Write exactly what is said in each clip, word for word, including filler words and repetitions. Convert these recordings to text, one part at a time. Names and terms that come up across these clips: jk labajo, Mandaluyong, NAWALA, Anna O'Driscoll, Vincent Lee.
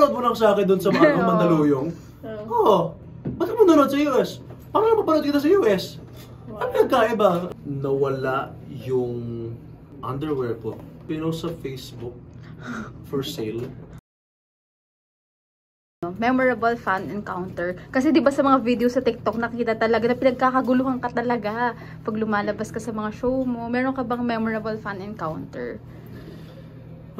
nanonood mo lang sa akin doon sa mga oh. Mandaluyong? Oo. Oh. Ba't ka nanonood sa U S? Paano lang papanood kita sa U S? Wow. Ano nagkaiba? Nawala yung underwear ko. Pero sa Facebook, for sale. Memorable fan encounter. Kasi di ba sa mga video sa TikTok nakita talaga na pinagkakaguluhan ka talaga pag lumalabas ka sa mga show mo. Meron ka bang memorable fan encounter?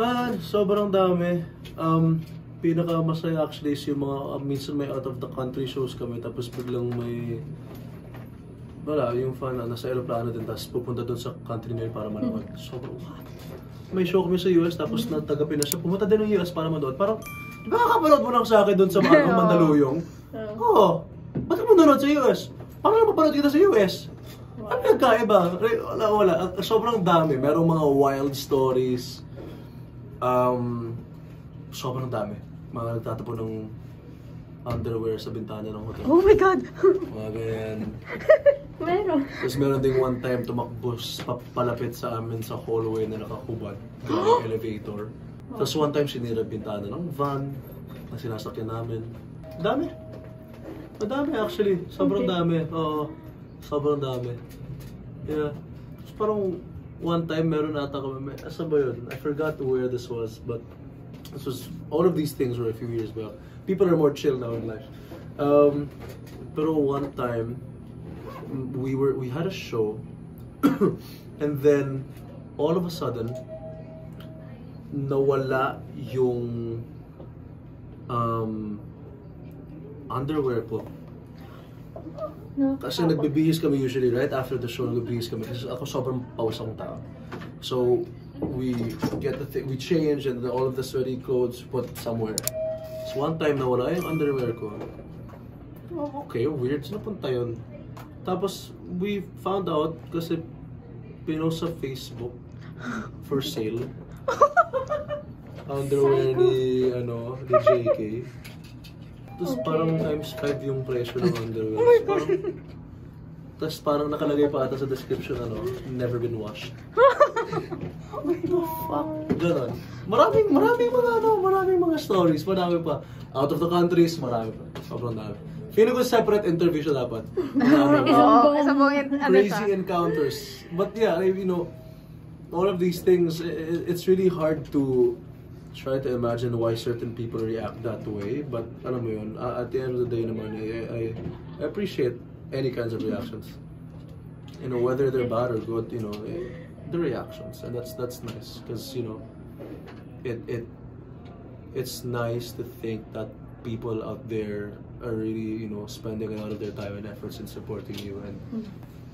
Man, sobrang dami. Um, pinakamasaya actually is yung mga uh, minsan may out of the country shows kami tapos biglang may wala, yung fan na nasa aeroplano din tapos pupunta doon sa country na yun para manood. Mm. Sobrang what? May show kami sa U S tapos mm. natagapin na siya. Pumunta din ng U S para manood. Parang di ba kakapanood mo lang sa akin doon sa mga oh. Mandaluyong? Oo. Oh. Ba't ka manonood sa U S? Paano lang papanood kita sa U S? Wow. Ano nagkaiba? Wala, wala. Sobrang dami. Merong mga wild stories. Um, sobrang dami. Mga nagtatapo ng underwear sa bintana ng hotel. Oh my God! Mga ganyan. Meron. Tapos meron ding one time tumakbos papalapit sa amin sa hallway na nakakubad. Yung elevator. Tapos one time sinira bintana ng van na sinasakyan namin. Dami. Madami actually. Sobrang okay. dami. Oo. Sobrang dami. Yeah. Tapos parang one time meron ata kami. Asa ba yun? I forgot where this was but this was, all of these things were a few years back. People are more chill now in life. Um, pero one time we were we had a show and then all of a sudden nawala yung um, underwear ko. No, kasi tama. Nagbibihis kami usually, right? After the show, nagbibihis kami. Kasi ako sobrang paus akong tao. So, we get the thing, we change and all of the sweaty clothes put somewhere. So, one time nawala yung underwear ko. Oh, okay, weird. Saan napunta yun? Tapos, we found out kasi pinost sa Facebook for sale. Underwear ni, ano, ni J K. Tapos okay. Parang times five yung presyo ng underwear. Oh my God! Tapos parang nakalagay pa ata sa description, ano, never been washed. Oh my God! Ganon. Maraming, maraming mga, ano, maraming mga stories. Marami pa. Out of the countries, marami pa. Sobrang dami. Feeling ko separate interview siya dapat. Marami pa. Crazy encounters. But yeah, you know, all of these things, it's really hard to try to imagine why certain people react that way. But alam mo yun, at the end of the day naman, I, I appreciate any kinds of reactions. You know, whether they're bad or good, you know, the reactions, and that's that's nice because you know, it it it's nice to think that people out there are really you know spending a lot of their time and efforts in supporting you and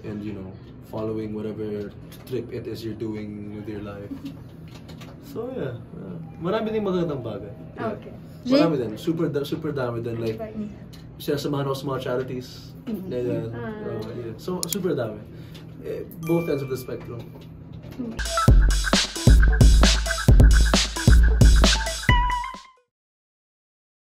and you know. Following whatever trip it is you're doing with your life. So yeah, yeah. Marami din magandang bagay. Yeah. Okay. Marami din. Super, super dami din. Like, sinasamahan ako sa mga charities. Mm-hmm. Yeah, yeah. Uh, uh, yeah. So, super dami. Both ends of the spectrum. Mm-hmm.